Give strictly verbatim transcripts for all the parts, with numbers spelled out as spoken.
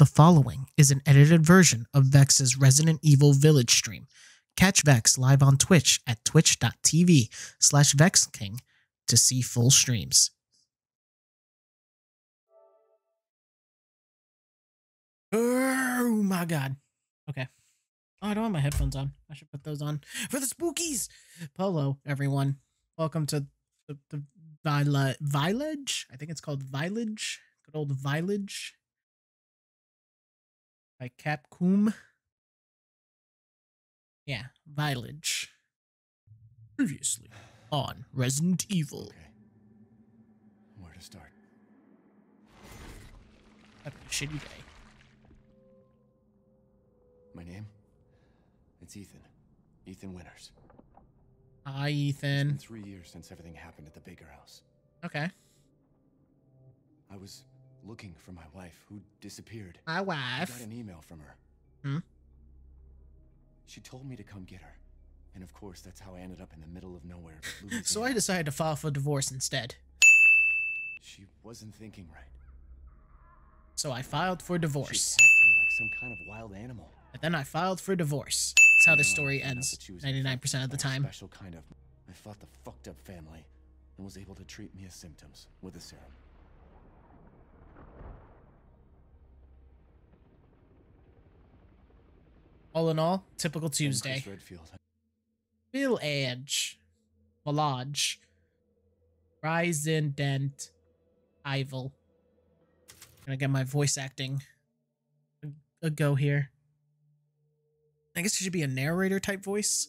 The following is an edited version of Vex's Resident Evil Village stream. Catch Vex live on Twitch at twitch.tv slash VexKing to see full streams. Oh my god. Okay. Oh, I don't have my headphones on. I should put those on for the spookies. Hello, everyone. Welcome to the, the Vila, Village. I think it's called Village. Good old Village. By Capcom. Yeah, Village. Previously on Resident Evil. Okay. Where to start? That's a shitty day. My name? It's Ethan. Ethan Winters. Hi, Ethan. It's been three years since everything happened at the Baker House. Okay. I was looking for my wife, who disappeared. My wife. I got an email from her. Hmm? She told me to come get her. And of course, that's how I ended up in the middle of nowhere. So I decided to file for divorce instead. She wasn't thinking right. So I filed for divorce. She attacked me like some kind of wild animal. And then I filed for divorce. That's how the story ends ninety-nine percent of the time. Special kind of. I fought the fucked up family and was able to treat Mia's symptoms with a serum. All in all, typical Tuesday. Village. Village. Resident Evil. I'm gonna get my voice acting a, a go here. I guess it should be a narrator type voice.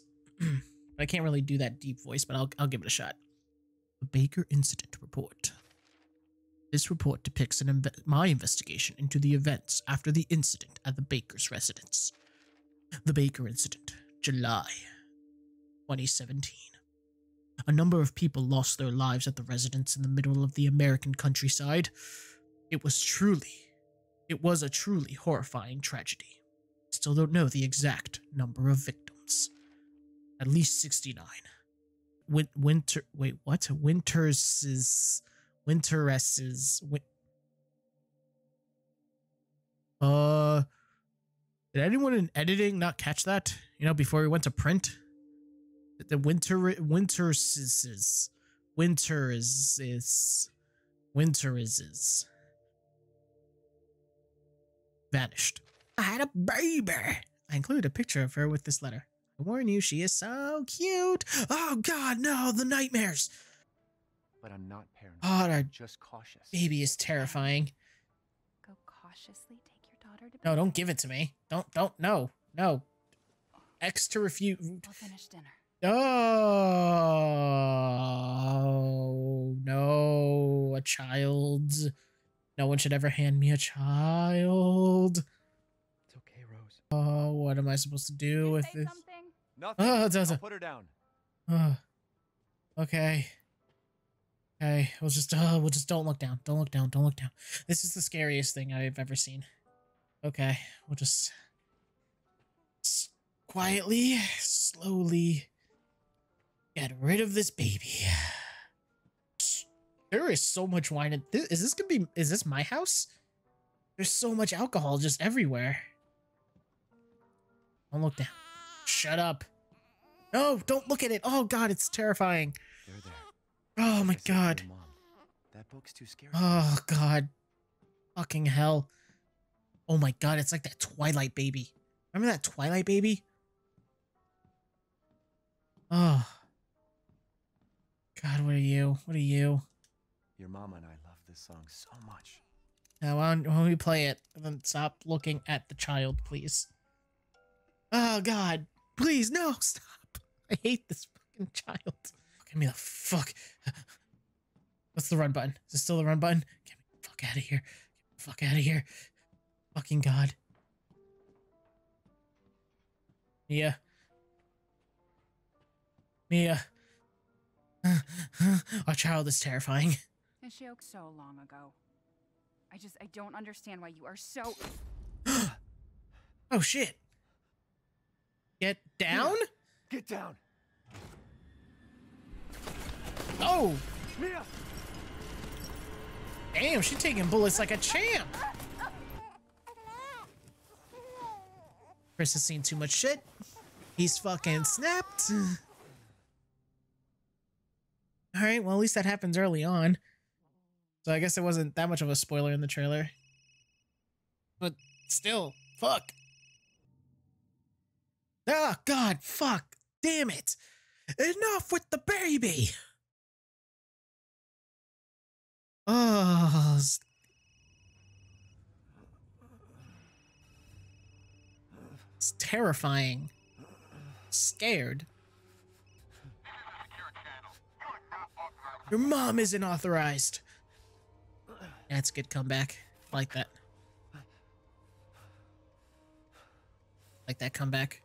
I can't really do that deep voice, but I'll, I'll give it a shot. The Baker Incident Report. This report depicts an inve my investigation into the events after the incident at the Baker's residence. The Baker Incident, July twenty seventeen. A number of people lost their lives at the residence in the middle of the American countryside. It was truly, it was a truly horrifying tragedy. Still don't know the exact number of victims. At least sixty-nine. Win winter, wait, what? Winters is, Winters is, win uh, did anyone in editing not catch that? You know, before we went to print? The winter, Winters is, Winter is, is, Winter is, is, vanished. I had a baby. I included a picture of her with this letter. I warn you, she is so cute. Oh God, no, the nightmares. But I'm not paranoid. Oh, I'm just cautious. Baby is terrifying. Go cautiously. Take your daughter to bed. No, don't give it to me. Don't, don't, no, no. X to refute. I'll finish dinner. Oh no, a child. No one should ever hand me a child. Oh, what am I supposed to do with this? Something? Nothing. Oh, it's, it's, I'll put her down. Uh, okay. Okay. We'll just, uh, we'll just don't look down. Don't look down. Don't look down. This is the scariest thing I've ever seen. Okay. We'll just quietly, slowly get rid of this baby. There is so much wine. In th is this gonna be? Is this my house? There's so much alcohol just everywhere. Don't look down. Shut up. No, don't look at it. Oh God, it's terrifying. There, there. Oh my God. That book's too scary. Oh God. Fucking hell. Oh my God, it's like that Twilight baby. Remember that Twilight baby? Oh. God, what are you? What are you? Your mama and I love this song so much. Now, why don't, why don't we play it? And then stop looking at the child, please. Oh God, please, no, stop. I hate this fucking child. Give me the fuck. What's the run button? Is it still the run button? Get me the fuck out of here. Get the fuck out of here. Fucking God. Mia. Mia. Our child is terrifying. And she oaked so long ago. I just, I don't understand why you are so. Oh shit. Get down? Mia, get down. Oh. Mia. Damn, she's taking bullets like a champ. Chris has seen too much shit. He's fucking snapped. All right, well, at least that happens early on. So I guess it wasn't that much of a spoiler in the trailer. But still, fuck. Oh, God, fuck. Damn it. Enough with the baby. Oh. It's terrifying. Scared. Your mom isn't authorized. That's a good comeback. Like that. Like that comeback.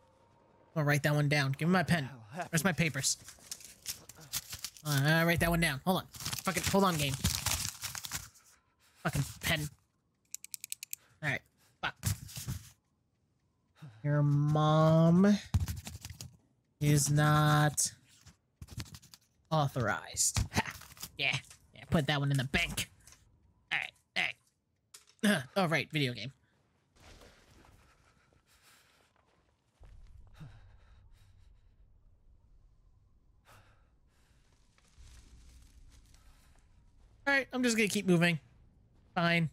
I'm gonna write that one down. Give me my pen. Where's my papers? Uh, write that one down. Hold on. Fucking hold on, game. Fucking pen. Alright. Fuck. Your mom is not authorized. Ha. Yeah. Yeah, put that one in the bank. Alright. Alright. Oh, right. Video game. Alright, I'm just gonna keep moving. Fine.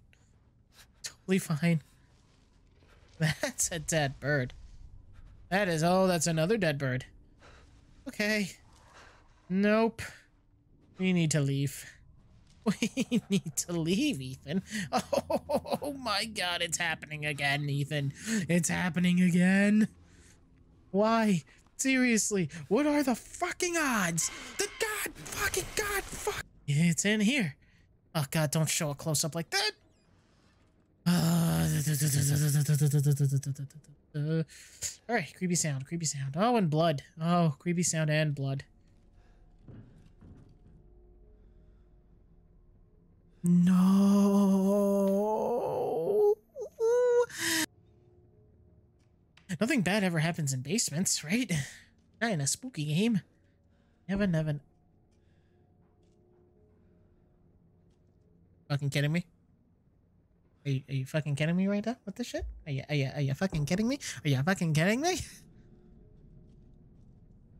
Totally fine. That's a dead bird. That is, oh, that's another dead bird. Okay. Nope. We need to leave. We need to leave, Ethan. Oh my God, it's happening again, Ethan. It's happening again. Why? Seriously, what are the fucking odds? The God fucking God fuck. It's in here. Oh, God, don't show a close-up like that. Uh, all right, creepy sound, creepy sound. Oh, and blood. Oh, creepy sound and blood. No. Nothing bad ever happens in basements, right? Not in a spooky game. Never, never. Fucking kidding me? Are you, are you fucking kidding me right now with this shit? Are you, are you, are you fucking kidding me? Are you fucking kidding me?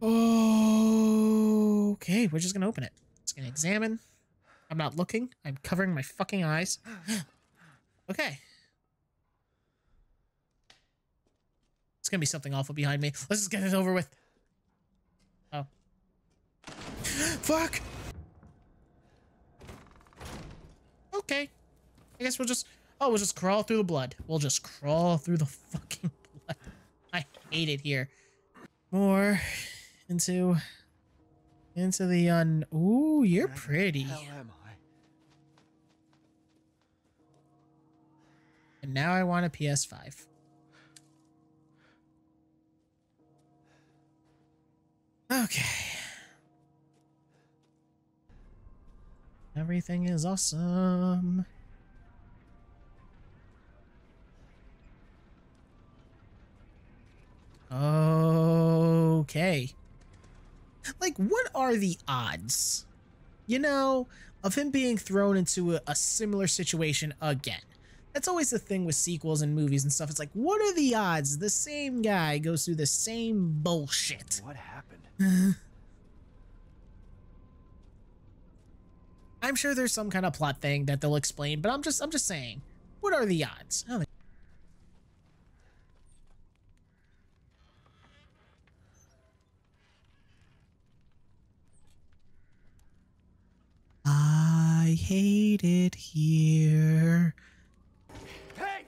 Oh, okay, we're just gonna open it. Just gonna examine. I'm not looking. I'm covering my fucking eyes. Okay. It's gonna be something awful behind me. Let's just get it over with. Oh. Fuck! Okay. I guess we'll just, oh, we'll just crawl through the blood. We'll just crawl through the fucking blood. I hate it here. More into, into the un, ooh, you're pretty. How am I? And now I want a P S five. Okay. Everything is awesome. Okay. Like, what are the odds, you know, of him being thrown into a, a similar situation again? That's always the thing with sequels and movies and stuff. It's like, what are the odds the same guy goes through the same bullshit? What happened? I'm sure there's some kind of plot thing that they'll explain, but I'm just, I'm just saying, what are the odds? I don't think I hate it here. Hey!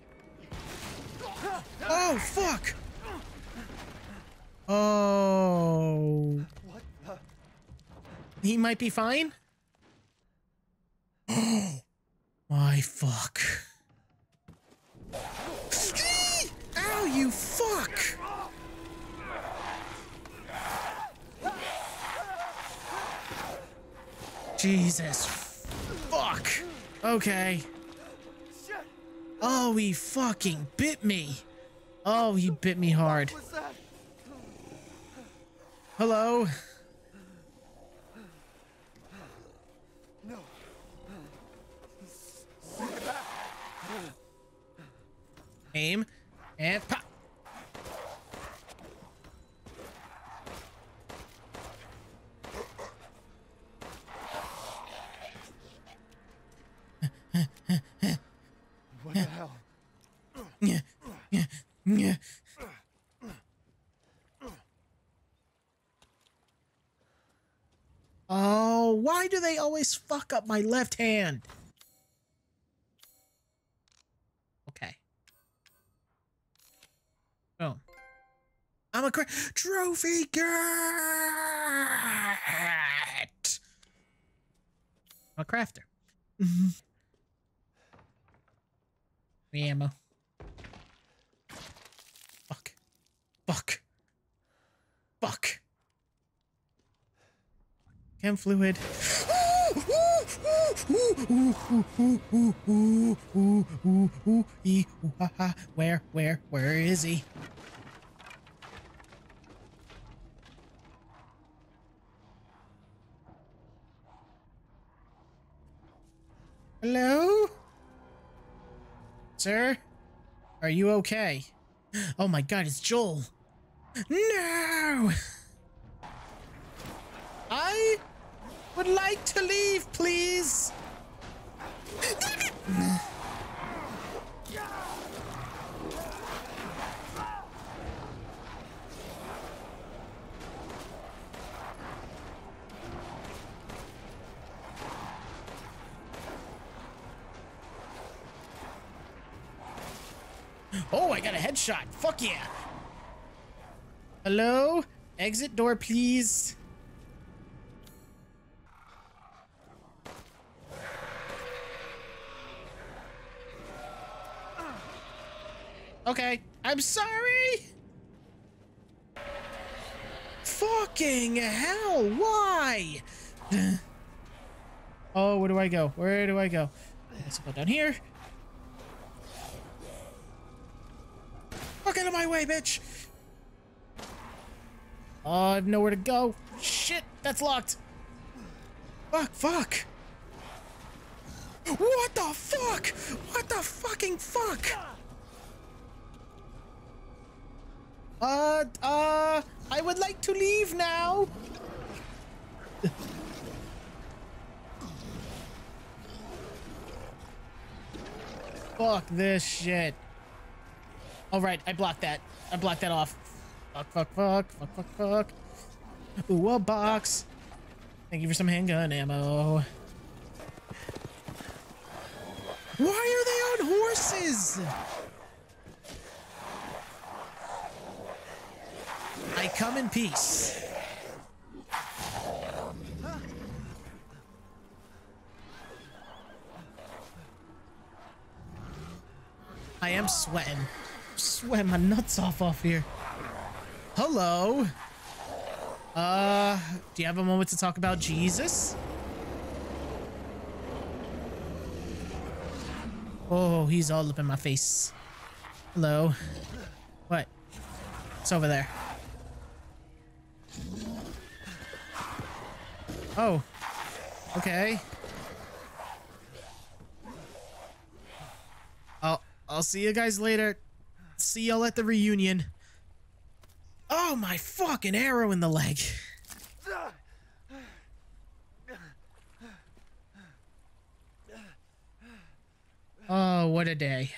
Oh, fuck! Oh. What the? He might be fine? Oh, my fuck. Eee! Ow, you fuck! Jesus fuck. Okay. Oh, he fucking bit me. Oh, he bit me hard. Hello? Aim and pop. Yeah. Yeah. Yeah. Oh, why do they always fuck up my left hand? Okay. Oh. I'm a cra- trophy cat! I'm a crafter. The ammo. Fuck. Fuck. Fuck. Chem fluid. Where, where, where is he? Hello? Sir? Are you okay? Oh my god, it's Joel! No! I would like to leave, please! Oh, I got a headshot. Fuck yeah. Hello? Exit door, please. Okay. I'm sorry. Fucking hell. Why? Oh, where do I go? Where do I go? Let's go down here. Fuck out of my way, bitch! Oh, I have nowhere to go. Shit, that's locked. Fuck, fuck. What the fuck? What the fucking fuck? Uh, uh, I would like to leave now. Fuck this shit. All right, I blocked that. I blocked that off. Fuck, fuck, fuck, fuck, fuck, fuck. Ooh, a box. Thank you for some handgun ammo. Why are they on horses? I come in peace. I am sweating. Sweat my nuts off off here. Hello. Uh, do you have a moment to talk about Jesus? Oh, he's all up in my face. Hello. What? It's over there. Oh. Okay. I'll I'll see you guys later. See y'all at the reunion. Oh, my fucking arrow in the leg. Oh, what a day.